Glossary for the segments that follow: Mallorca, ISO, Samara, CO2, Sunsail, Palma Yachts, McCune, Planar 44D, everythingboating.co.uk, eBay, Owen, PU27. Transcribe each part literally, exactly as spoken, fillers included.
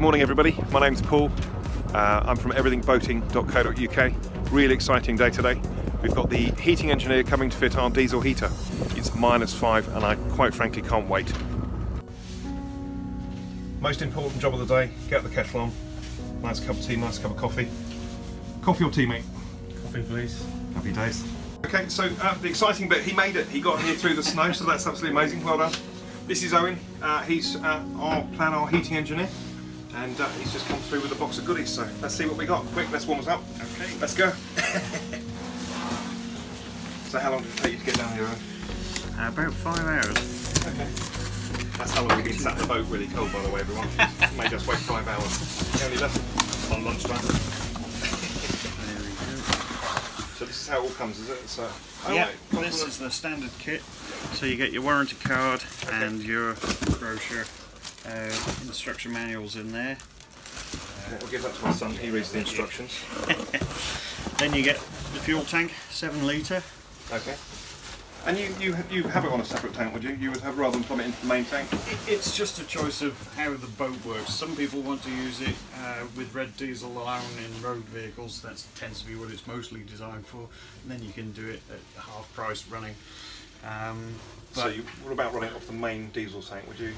Good morning everybody, my name's Paul, uh, I'm from everything boating dot co dot U K. Really exciting day today. We've got the heating engineer coming to fit our diesel heater. It's minus five and I quite frankly can't wait. Most important job of the day, get the kettle on, nice cup of tea, nice cup of coffee. Coffee or tea, mate? Coffee please. Happy days. Okay, so uh, the exciting bit, he made it, he got here through the snow, so that's absolutely amazing, well done. This is Owen, uh, he's uh, our Planar heating engineer, and uh, he's just come through with a box of goodies, so let's see what we got. Quick, let's warm us up. Okay. Let's go. So how long did it take you to get down here, Owen? Uh, about five hours. Okay. That's how long we've been sat in the boat really cold, by the way, everyone. It made us wait five hours. Only left on lunchtime. So this is how it all comes, is it? So, oh yeah, right. This is the standard kit. So you get your warranty card, okay, and your brochure, uh, instruction manuals in there. Uh, we'll give that to my son, he reads the instructions. Then you get the fuel tank, seven litre. Okay. And you, you, you have it on a separate tank, would you? You would have, rather than plumb it into the main tank? It, it's just a choice of how the boat works. Some people want to use it uh, with red diesel alone in road vehicles. That tends to be what it's mostly designed for. And then you can do it at half price running. Um, but so you, what about running off the main diesel tank, would you?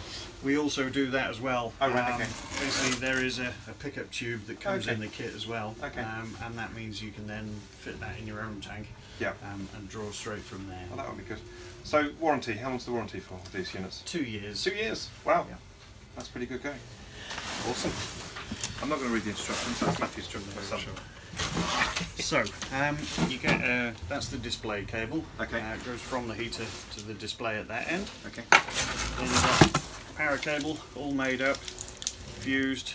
We also do that as well. Oh, right, um, okay. Basically there is a, a pickup tube that comes okay. in the kit as well, okay. um, and that means you can then fit that in your own tank, yeah. um, and draw straight from there. Well, that would be good. So warranty, how long's the warranty for these units? Two years. Two years? Wow, yeah. That's pretty good going. Awesome. I'm not going to read the instructions, that's Matthew's job. So um, you get uh, that's the display cable. Okay. Uh, it goes from the heater to the display at that end. Okay. Then you've got power cable, all made up, fused.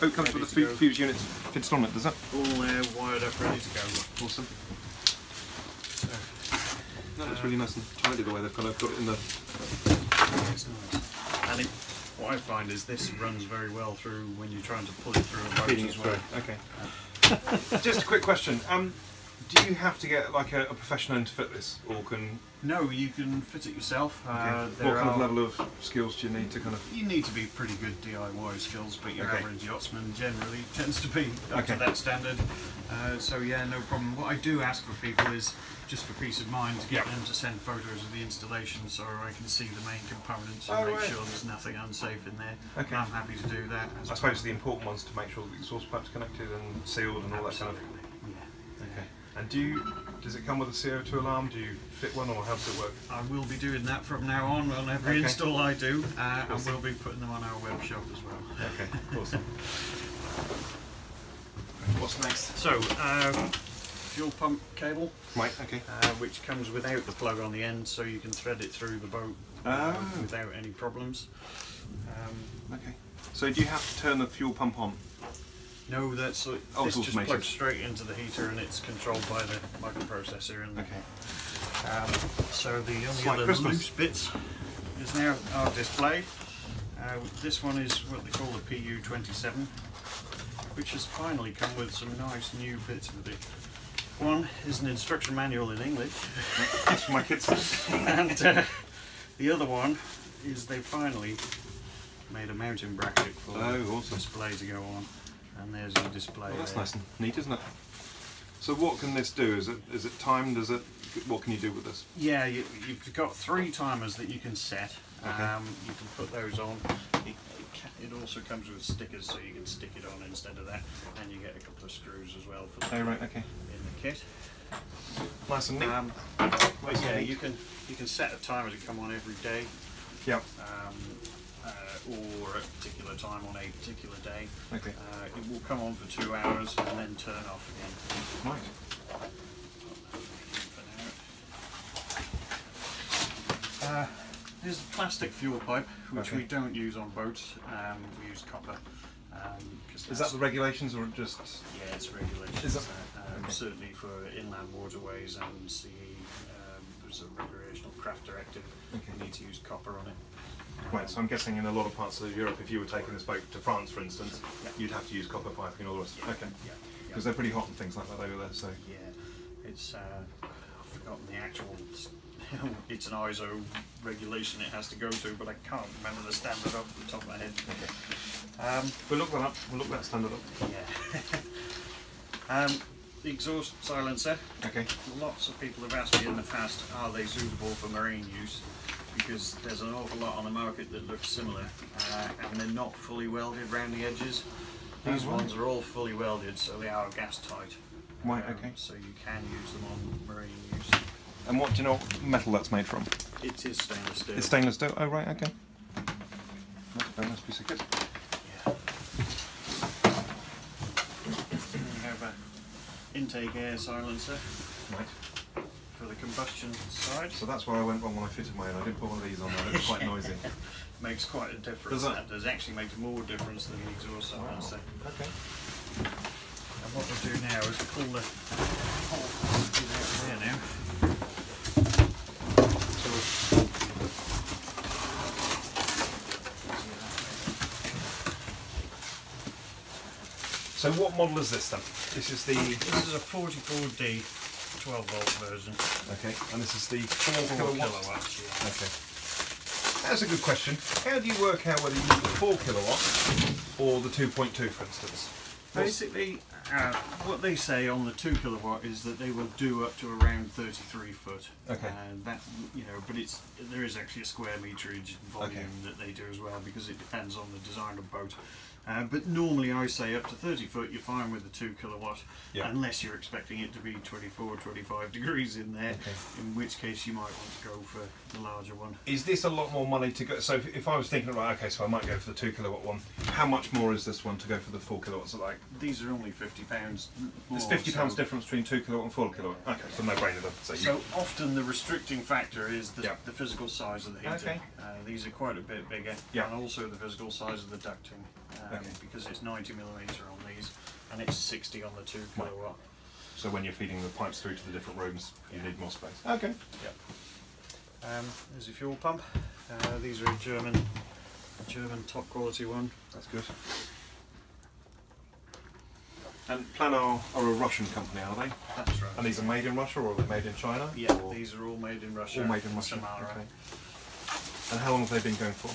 Oh, it comes with the fuse unit fitted on it, does it? All there, wired up, ready to go. Awesome. So, no, that's um, really nice and tidy the way they've kind of got it in the. It's nice. And it, what I find is this runs very well through when you're trying to pull it through a boat as well. Okay. Uh, Just a quick question, um, do you have to get like a, a professional in to fit this, or can... No, you can fit it yourself. Okay. Uh, what kind of level of skills do you need to kind of... You need to be pretty good D I Y skills, but your okay. average yachtsman generally tends to be up okay. to that standard. Uh, so yeah, no problem. What I do ask for people is, just for peace of mind, to get yep. them to send photos of the installation so I can see the main components and oh, make right. sure there's nothing unsafe in there. Okay. I'm happy to do that. As I suppose well. the important ones to make sure that the exhaust pipe's connected and sealed and all Absolutely. that kind of thing. Yeah. Okay. And do you, does it come with a C O two alarm? Do you fit one, or how does it work? I will be doing that from now on on every okay. install I do, uh, awesome. and we'll be putting them on our web shop as well. Okay, awesome. What's next? So, um, fuel pump cable, right? Okay. Uh, which comes without the plug on the end, so you can thread it through the boat uh, oh. without any problems. Um, okay. So, do you have to turn the fuel pump on? No, that's like, oh, it's just plugged straight into the heater, and it's controlled by the microprocessor. And okay. Um, so the only other loose bits is now our display. Uh, this one is what they call the P U twenty-seven, which has finally come with some nice new bits with it. One is an instruction manual in English. That's for my kids. And uh, the other one is they finally made a mounting bracket for oh, the awesome. display to go on. And there's your display. Oh, that's there. Nice and neat, isn't it? So what can this do? Is it is it timed? Is it what can you do with this? Yeah, you, you've got three timers that you can set. Okay. Um, you can put those on. It, it, can, it also comes with stickers, so you can stick it on instead of that. And you get a couple of screws as well for the oh, right, okay. in the kit. Nice and neat. Um, nice yeah, and neat. you can you can set a timer to come on every day. Yep. Um, Uh, or at a particular time on a particular day. Okay. Uh, it will come on for two hours and then turn off again. Right. Uh, here's the plastic fuel pipe, which okay. we don't use on boats. Um, we use copper. Um, is that the regulations or just...? Yeah, it's regulations. Is that... uh, um, okay. Certainly for inland waterways and sea. Um, there's a recreational craft directive. Okay. We need to use copper on it. Right, so I'm guessing in a lot of parts of Europe, if you were taking this boat to France, for instance, yeah. you'd have to use copper piping and all the rest. Yeah. Okay. Yeah. Because they're pretty hot and things like that over there, so... Yeah, it's... Uh, I've forgotten the actual it's an I S O regulation it has to go to, but I can't remember the standard off the top of my head. Okay. Um, we'll look that up, we'll look that standard up. Yeah. um, the exhaust silencer. Okay. Lots of people have asked me in the past, are they suitable for marine use? Because there's an awful lot on the market that looks similar, uh, and they're not fully welded around the edges. These oh, ones right. are all fully welded, so they are gas tight. Right, um, okay. So you can use them on marine use. And what do you know what metal that's made from? It is stainless steel. It's stainless steel? Oh, right, okay. That must be so good. Yeah. We have an intake air silencer. Right. For the combustion side. So that's where I went wrong when I fitted mine. I didn't put one of these on there, it was quite noisy. Makes quite a difference. Does that? That does actually make more difference than the exhaust silencer. Wow. Okay. And what we'll do now is pull the hole out there now. So what model is this then? This is the this is a forty-four D twelve volt version. Okay, and this is the four kilowatts. Yeah. Okay. That's a good question. How do you work out whether you use the four kilowatts or the two point two, for instance? Basically, uh, what they say on the two kilowatt is that they will do up to around thirty-three foot. Okay. Uh, that, you know, but it's there is actually a square meterage volume okay. that they do as well, because it depends on the design of the boat. Uh, but normally I say up to thirty foot you're fine with the two kilowatt, yeah. unless you're expecting it to be twenty-four, twenty-five degrees in there, okay. in which case you might want to go for the larger one. Is this a lot more money to go, so if, if I was thinking, right, okay, so I might go for the two kilowatt one, how much more is this one to go for the four kilowatts? Like, these are only fifty pounds. There's fifty pounds so difference between two kilowatt and four kilowatt? Okay, yeah. So no brainer then. So, so often the restricting factor is the, yeah. the physical size of the heater. Okay. Uh, these are quite a bit bigger, yeah. and also the physical size of the ducting. Um, okay. Because it's ninety millimeter on these and it's sixty on the two kilowatt. Right. So when you're feeding the pipes through to the different rooms, you yeah. need more space. Okay. Yep. Um, there's a fuel pump. Uh, these are a German, German top quality one. That's good. And Planar are a Russian company, are they? That's right. And these are made in Russia, or are they made in China? Yeah, or? These are all made in Russia. All made in Russia. Samara. Okay. And how long have they been going for?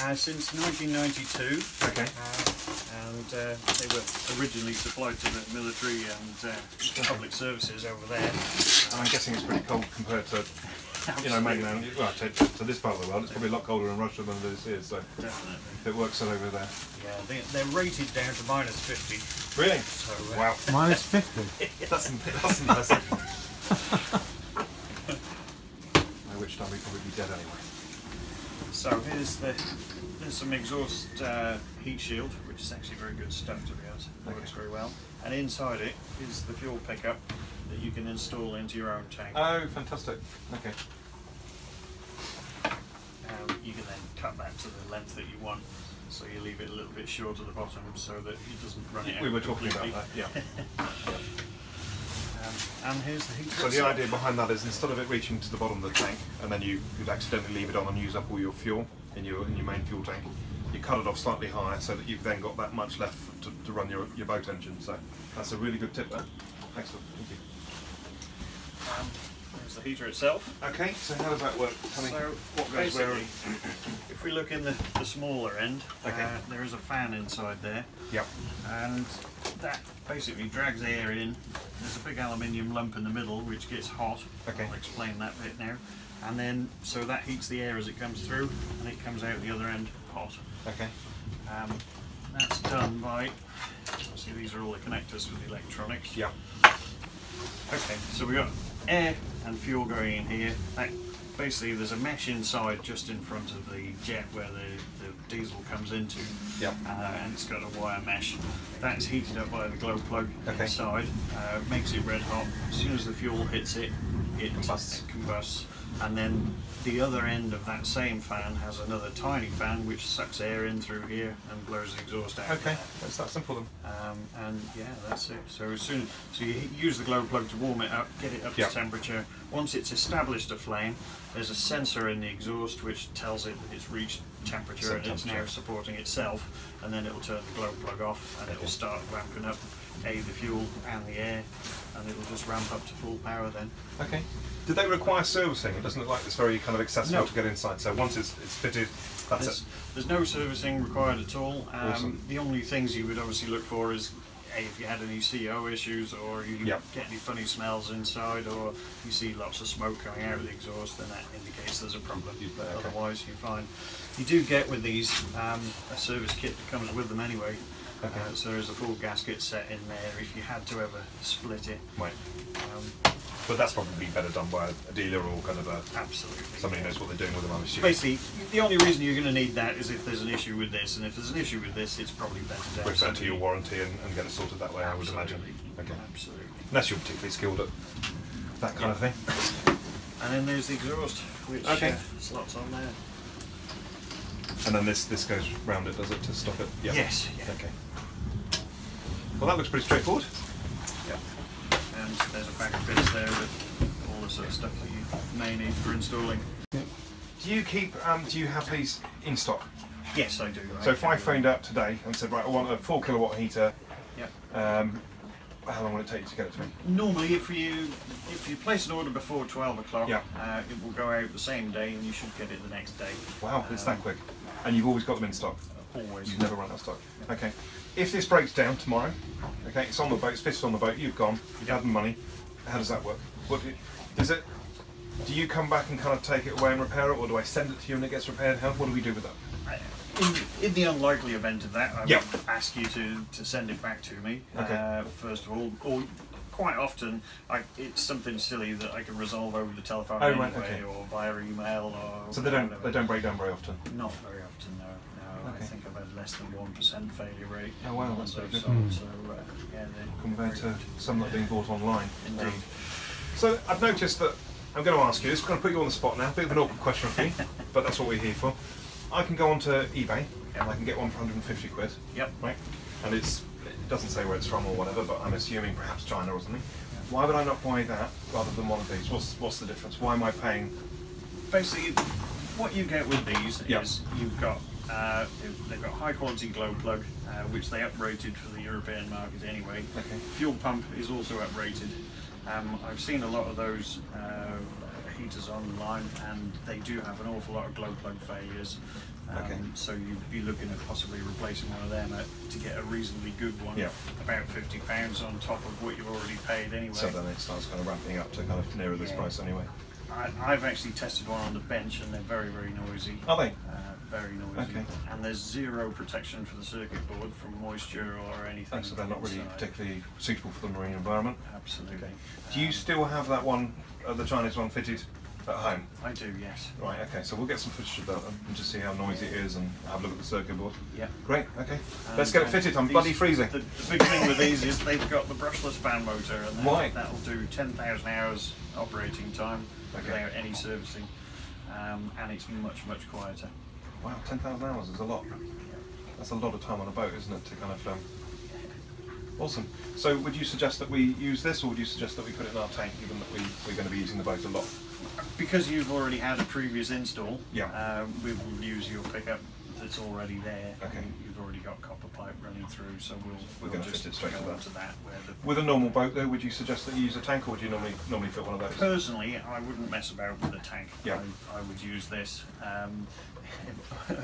Uh, since nineteen ninety-two, okay, uh, and uh, they were originally supplied to the military and uh, public services over there. And I'm guessing it's pretty cold compared to, you know, mainland. Well, to, to this part of the world, it's probably a lot colder in Russia than it is here. So definitely, it works out over there. Yeah, they, they're rated down to minus fifty. Really? So, uh, wow. minus fifty. That's impressive. By which time we'd probably be dead anyway. So here's the there's some exhaust uh, heat shield, which is actually very good stuff, to be honest. It works very well. And inside it is the fuel pickup that you can install into your own tank. Oh, fantastic! Okay. Um, you can then cut that to the length that you want, so you leave it a little bit short at the bottom, so that it doesn't run it out. We were talking completely. about that, yeah. Um, and here's the heat. So the idea behind that is, instead of it reaching to the bottom of the tank and then you could accidentally leave it on and use up all your fuel in your in your main fuel tank, you cut it off slightly higher so that you've then got that much left to, to run your, your boat engine. So that's a really good tip there. Excellent, thank you. Um, there's the heater itself. Okay, so how does that work? Tell me so what goes where? If we look in the, the smaller end, okay. uh, there is a fan inside there. Yep. And that basically drags air in. There's a big aluminium lump in the middle which gets hot. Okay. I'll explain that bit now. And then, so that heats the air as it comes through, and it comes out the other end hot. Okay. Um, that's done by, see, these are all the connectors for the electronics. Yeah. Okay, so we've got air and fuel going in here. That, basically there's a mesh inside just in front of the jet where the, the diesel comes into, yep. uh, and it's got a wire mesh. That's heated up by the glow plug okay. inside, uh, makes it red hot. As soon as the fuel hits it, it combusts. combusts. And then the other end of that same fan has another tiny fan which sucks air in through here and blows the exhaust out. Okay, that's that simple then. Um, and yeah, that's it. So as soon, so you use the glow plug to warm it up, get it up yep. to temperature. Once it's established a flame, there's a sensor in the exhaust which tells it that it's reached temperature Same and temperature. it's now supporting itself, and then it'll turn the glow plug off and okay. it'll start ramping up A, the fuel and the air, and it'll just ramp up to full power then. Okay. Did they require servicing? It doesn't look like it's very kind of accessible no. to get inside. So once it's, it's fitted, that's there's, it. There's no servicing required at all. Um, awesome. The only things you would obviously look for is hey, if you had any C O issues, or you yep. get any funny smells inside, or you see lots of smoke coming out of the exhaust, then that indicates there's a problem. But okay. otherwise, you're fine. You do get with these um, a service kit that comes with them anyway. Okay. Uh, so there is a full gasket set in there if you had to ever split it. Right. Um, but that's probably better done by a dealer or kind of a absolutely somebody who knows what they're doing with them. I'm assuming. Basically, the only reason you're going to need that is if there's an issue with this, and if there's an issue with this, it's probably better to refer to your warranty and, and get it sorted that way. Absolutely. I would imagine. Okay. Absolutely. Unless you're particularly skilled at that kind yeah. of thing. And then there's the exhaust, which okay. uh, slots on there. And then this this goes round it, does it, to stop it? Yep. Yes. Yeah. Okay. Well, that looks pretty straightforward. Yeah. And there's a bag of bits there with all the sort of stuff that you may need for installing. Yeah. Do you keep? Um, do you have these in stock? Yes, I do. I so if I phoned up today and said, right, I want a four kilowatt heater. Yeah. Um, how long will it take you to get it to me? Normally, if you if you place an order before twelve o'clock, yeah. uh, it will go out the same day, and you should get it the next day. Wow, um, it's that quick. And you've always got them in stock? Always. You've never run out of stock? Yeah. Okay. If this breaks down tomorrow, okay, it's on the boat, it's fitted on the boat, you've gone, you've had the money, how does that work? What do you, does it, do you come back and kind of take it away and repair it, or do I send it to you and it gets repaired? How, what do we do with that? In, in the unlikely event of that, I yep. would ask you to, to send it back to me, okay. uh, first of all. Or quite often, I, it's something silly that I can resolve over the telephone oh, anyway, right, okay. or via email. Or so they don't whatever. they don't break down very often. Not very often, no. No, okay. I think I've had less than one percent failure rate. Oh wow, that's very good. Mm. So, uh, yeah, compared to some that are being bought online. Indeed. Um, so I've noticed that I'm going to ask you. It's going to put you on the spot now. A bit of an awkward question for you, but that's what we're here for. I can go onto eBay yep. and I can get one for a hundred and fifty quid. Yep. Right. And it's. Doesn't say where it's from or whatever, but I'm assuming perhaps China or something. Why would I not buy that rather than one of these? What's what's the difference? Why am I paying? Basically, what you get with these yep. is you've got uh, they've got high quality glow plug, uh, which they uprated for the European market anyway. Okay. Fuel pump is also uprated. Um, I've seen a lot of those uh, heaters online, and they do have an awful lot of glow plug failures. Um, okay. So you'd be looking at possibly replacing one of them at, to get a reasonably good one, yeah. about fifty pounds on top of what you've already paid anyway. So then it starts kind of ramping up to kind of nearer yeah. this price anyway. I, I've actually tested one on the bench and they're very, very noisy. Are they? Uh, very noisy. Okay. And there's zero protection for the circuit board from moisture or anything. Oh, so they're not really inside. Particularly suitable for the marine environment? Absolutely. Okay. Um, Do you still have that one, uh, the Chinese one, fitted? At home? I do, yes. Right, okay, so we'll get some footage of that and just see how noisy it is and have a look at the circuit board. Yeah. Great, okay. Um, Let's get it fitted, I'm these, bloody freezing. The, the big thing with these is they've got the brushless fan motor, and right. that'll do ten thousand hours operating time okay. without any servicing, um, and it's much, much quieter. Wow, ten thousand hours is a lot. Yeah. That's a lot of time on a boat, isn't it, to kind of... Um, Awesome. So would you suggest that we use this, or would you suggest that we put it in our tank, given that we, we're going to be using the boat a lot? Because you've already had a previous install, yeah. uh, we will use your pickup that's already there. Okay. And you've already got copper pipe running through, so we'll, we'll we're going to just fit it straight go to that. Where the with a normal boat, though, would you suggest that you use a tank, or would you normally normally fit one of those? Personally, I wouldn't mess about with a tank. Yeah. I, I would use this. Um,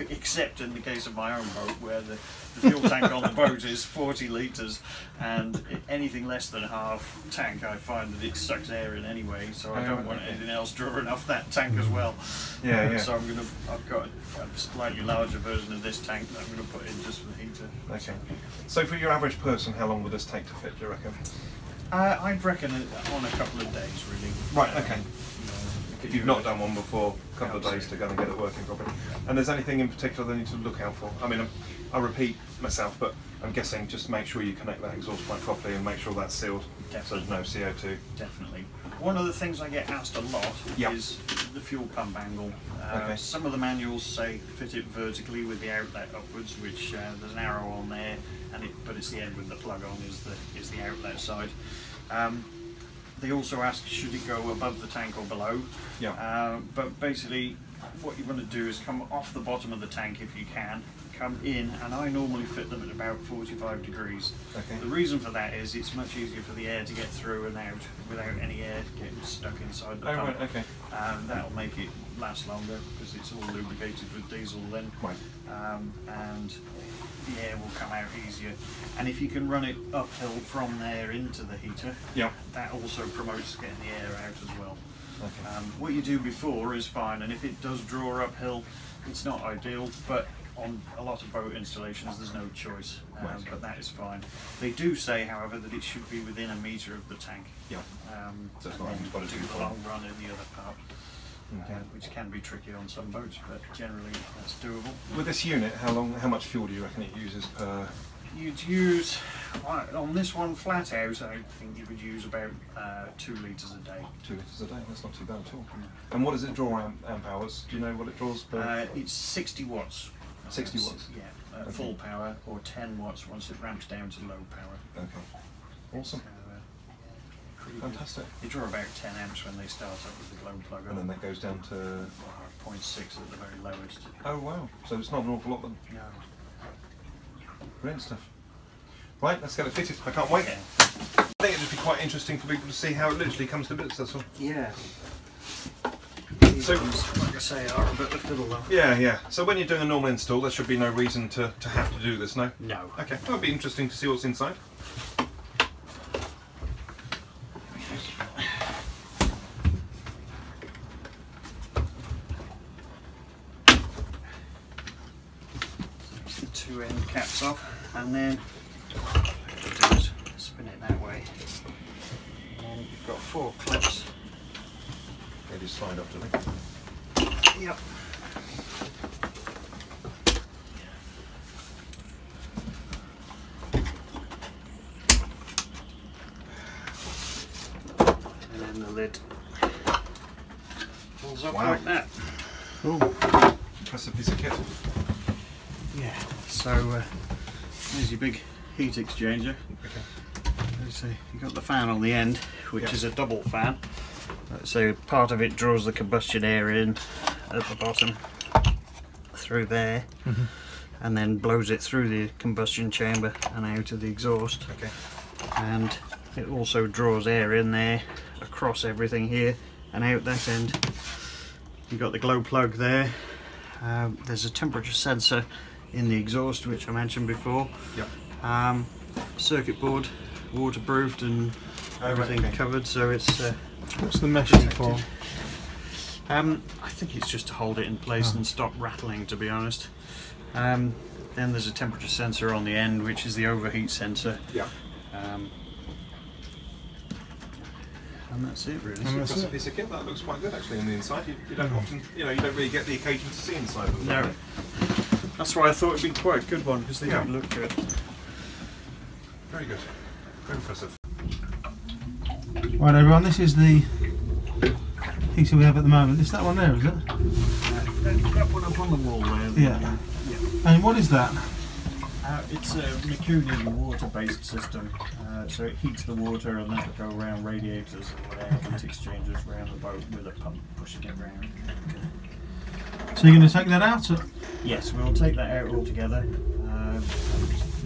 except in the case of my own boat, where the, the fuel tank on the boat is forty litres, and anything less than half tank I find that it sucks air in anyway, so I don't want anything else drawing off that tank as well. Yeah, um, yeah. So I'm gonna, I've got a, a slightly larger version of this tank that I'm going to put in just for the heater. Okay. So for your average person, how long would this take to fit, do you reckon? Uh, I'd reckon on a couple of days, really. Right, um, okay. If you've not done one before, a couple Absolutely. Of days to go and get it working properly. And there's anything in particular they need to look out for? I mean, I'm, I repeat myself, but I'm guessing just make sure you connect that exhaust pipe properly and make sure that's sealed. Definitely. So there's no C O two. Definitely. One of the things I get asked a lot yep. is the fuel pump angle. Uh, okay. Some of the manuals say fit it vertically with the outlet upwards, which uh, there's an arrow on there, and it, but it's the end with the plug on is the, is the outlet side. Um, They also ask, should it go above the tank or below? Yeah. Uh, but basically, what you want to do is come off the bottom of the tank if you can, come in, and I normally fit them at about forty-five degrees. Okay. The reason for that is it's much easier for the air to get through and out without any air getting stuck inside the oh, pump. Right, okay. Um, that'll make it last longer because it's all lubricated with diesel then. Right. Um, and the air will come out easier. And if you can run it uphill from there into the heater, yep. that also promotes getting the air out as well. Okay. Um, what you do before is fine, and if it does draw uphill, it's not ideal, but on a lot of boat installations there's no choice, um, right. but that is fine. They do say, however, that it should be within a metre of the tank. Yeah. Um, so it's not going to do the long run in the other part, okay. uh, which can be tricky on some boats, but generally that's doable. With this unit, how long, how much fuel do you reckon it uses per? You'd use, on this one flat out, I think you would use about uh, two litres a day. Two litres a day, that's not too bad at all. And what does it draw amp, amp hours? Do you know what it draws per? Uh, it's sixty watts. sixty watts? Yeah, uh, okay. Full power, or ten watts once it ramps down to low power. Okay, awesome. Fantastic. They draw about ten amps when they start up with the glow plug. And then that goes down to? zero point six at the very lowest. Oh wow, so it's not an awful lot then? No. Brilliant stuff. Right, let's get it fitted. I can't wait. Yeah. I think it'd just be quite interesting for people to see how it literally comes to bits, that's all. Yeah. These so, ones, like I say, are a bit of fiddle though. Yeah, yeah. So when you're doing a normal install, there should be no reason to, to have to do this, no? No. Okay, that'll be interesting to see what's inside. Two end caps off, and then spin it that way. And then you've got four clips. They just slide off, do they? Yep. And then the lid pulls up wow. like that. Oh, impressive piece of kit. Yeah, so uh, there's your big heat exchanger. Okay. So you've got the fan on the end, which yep. is a double fan. So part of it draws the combustion air in at the bottom through there, mm-hmm. and then blows it through the combustion chamber and out of the exhaust. Okay. And it also draws air in there across everything here and out that end. You've got the glow plug there. Um, there's a temperature sensor in the exhaust, which I mentioned before. Yep. Um, circuit board, waterproofed and everything oh, okay. covered, so it's. Uh, What's the meshing for? Um, I think it's just to hold it in place oh. and stop rattling, to be honest. Um, then there's a temperature sensor on the end, which is the overheat sensor. Yeah. Um, And that's it really. And that's a piece of kit that looks quite good actually on the inside. You, you don't mm. often, you know, you don't really get the occasion to see inside of them. No. That's why I thought it'd be quite a good one because they yeah. don't look good. Very good. Very impressive. Right everyone, this is the heater we have at the moment. It's that one there, is it? Uh, that one up on the wall there. Yeah. There. yeah. And what is that? Uh, it's a McCune water-based system, uh, so it heats the water and that'll go around radiators and air heat exchangers around the boat with a pump pushing it around. Okay. So you're going to take that out? Or? Yes, we'll take that out altogether. Uh,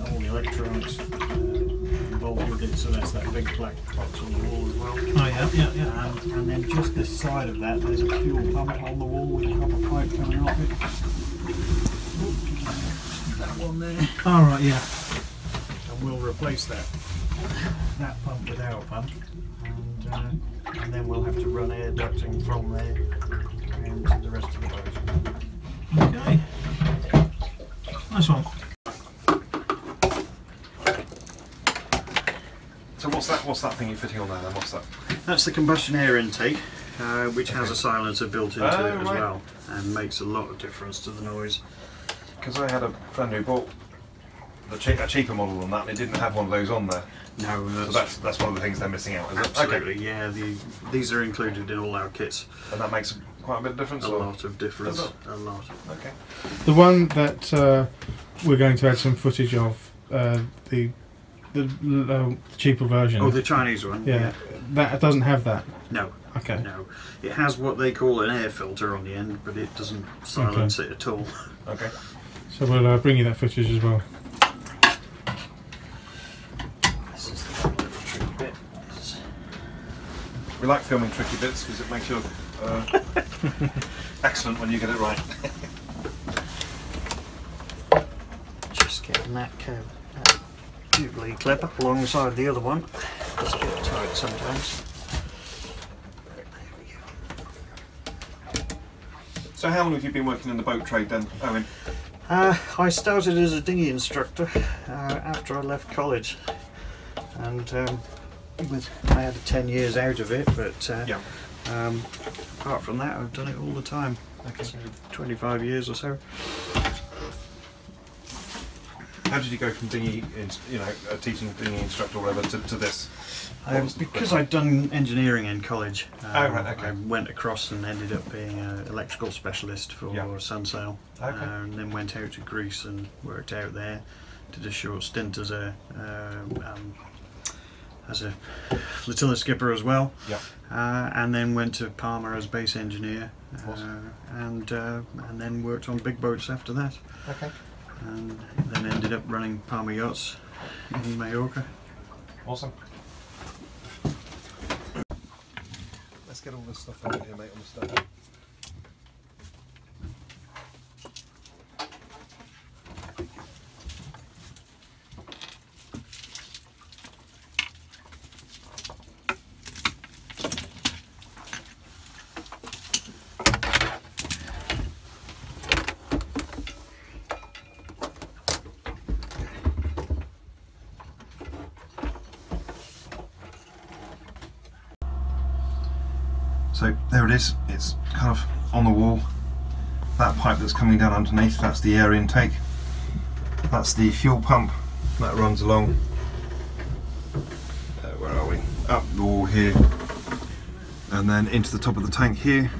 all the electronics uh, involved with it, so that's that big black box on the wall as well. Oh yeah, yeah, yeah. Um, and then just this side of that, there's a fuel pump on the wall with a copper pipe coming off it. That one there. All right, yeah. And we'll replace that that pump with our pump, and, uh, and then we'll have to run air ducting from there and to the rest of the boat. Okay. Nice one. So what's that? What's that thing you're fitting on there? Then what's that? That's the combustion air intake, uh, which okay. has a silencer built into oh, it as right. well, and makes a lot of difference to the noise. Because I had a brand new boat, a cheaper model than that, and it didn't have one of those on there. No, that's, so that's that's one of the things they're missing out, is it? Absolutely, okay. yeah. The, these are included in all our kits. And that makes quite a bit of difference? A or? lot of difference, a lot. Okay. The one that uh, we're going to add some footage of, uh, the the, the cheaper version. Oh, the Chinese one. Yeah. yeah. That doesn't have that. No. Okay. No, it has what they call an air filter on the end, but it doesn't silence okay. it at all. Okay. So we'll uh, bring you that footage as well. This is the tricky bit. Is... We like filming tricky bits because it makes your uh, excellent when you get it right. Just getting that uh, Jubilee clip up alongside the other one. It's a bit tight sometimes. So how long have you been working in the boat trade then, Owen? Uh, I started as a dinghy instructor uh, after I left college, and um, with, I had ten years out of it, but uh, yeah. um, apart from that I've done it all the time, okay. So twenty-five years or so. How did you go from dinghy, you know, a teaching dinghy instructor or whatever, to, to this? Um, because I'd done engineering in college, um, oh, right, okay. I went across and ended up being an electrical specialist for yeah. Sunsail, okay. uh, and then went out to Greece and worked out there. Did a short stint as a uh, um, as a flotilla skipper as well, yeah. uh, and then went to Palma as base engineer, awesome. uh, and uh, and then worked on big boats after that. Okay. And then ended up running Palma Yachts in Mallorca. Awesome. Let's get all this stuff out of here, mate, on the stove. So there it is, it's kind of on the wall. That pipe that's coming down underneath, that's the air intake. That's the fuel pump that runs along. Uh, where are we? Up the wall here. And then into the top of the tank here.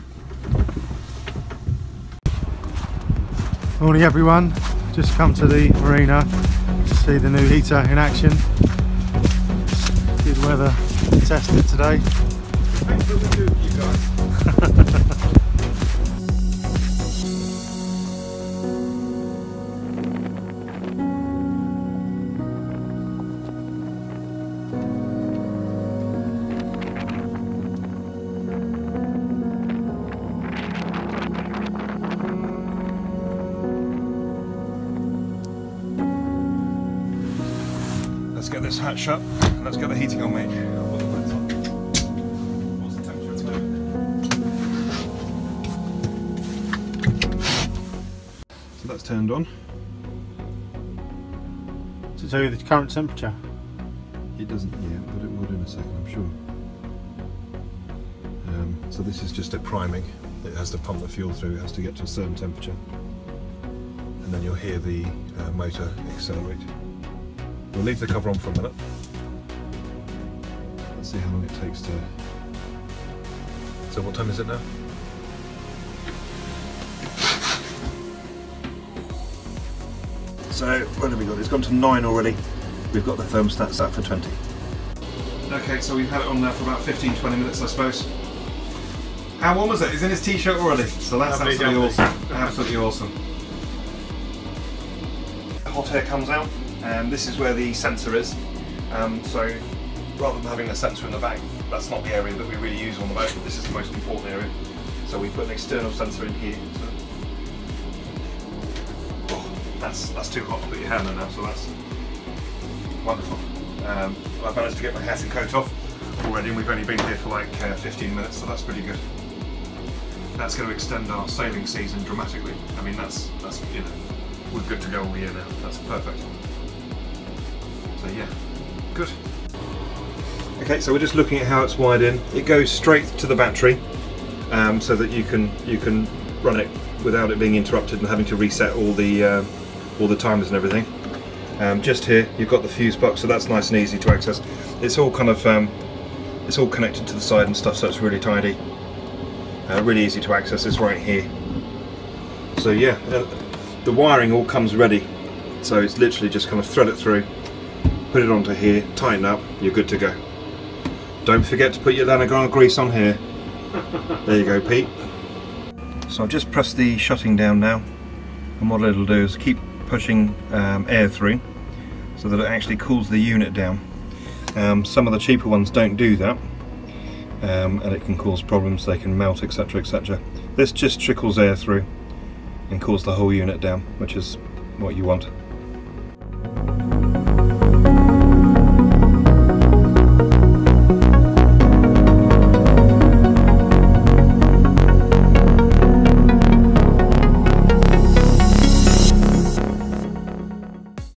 Morning everyone, just come to the marina to see the new heater in action. Good weather tested today. Thanks for the good, you guys. Let's get this hatch shut and let's get the heating on, mate. Turned on. Does it tell you the current temperature? It doesn't yet, but it will do in a second, I'm sure. Um, so this is just a priming. It has to pump the fuel through, it has to get to a certain temperature. And then you'll hear the uh, motor accelerate. We'll leave the cover on for a minute. Let's see how long it takes to... So what time is it now? So what have we got? It's gone to nine already. We've got the thermostat set for twenty. Okay, so we've had it on now for about fifteen, twenty minutes, I suppose. How warm is it? He's in his t-shirt already. So that's That'd absolutely awesome. Absolutely awesome. The hot air comes out, and this is where the sensor is. Um, so rather than having a sensor in the back, that's not the area that we really use on the boat. This is the most important area. So we put an external sensor in here. So That's, that's too hot to put your hand in now, so that's wonderful. Um, I've managed to get my hat and coat off already, and we've only been here for like uh, fifteen minutes, so that's pretty good. That's going to extend our sailing season dramatically. I mean, that's, that's you know, we're good to go all year now. That's perfect. So yeah, good. Okay, so we're just looking at how it's wired in. It goes straight to the battery, um, so that you can, you can run it without it being interrupted and having to reset all the uh, all the timers and everything. Um, just here you've got the fuse box, so that's nice and easy to access. It's all kind of um, it's all connected to the side and stuff, so it's really tidy, uh, really easy to access. It's right here. So yeah, uh, the wiring all comes ready, so it's literally just kind of thread it through put it onto here, tighten up, you're good to go. Don't forget to put your lanogran grease on here. There you go, Pete. So I've just pressed the shutting down now, and what it'll do is keep pushing um, air through so that it actually cools the unit down. Um, some of the cheaper ones don't do that, um, and it can cause problems, they can melt, etc, et cetera. This just trickles air through and cools the whole unit down, which is what you want.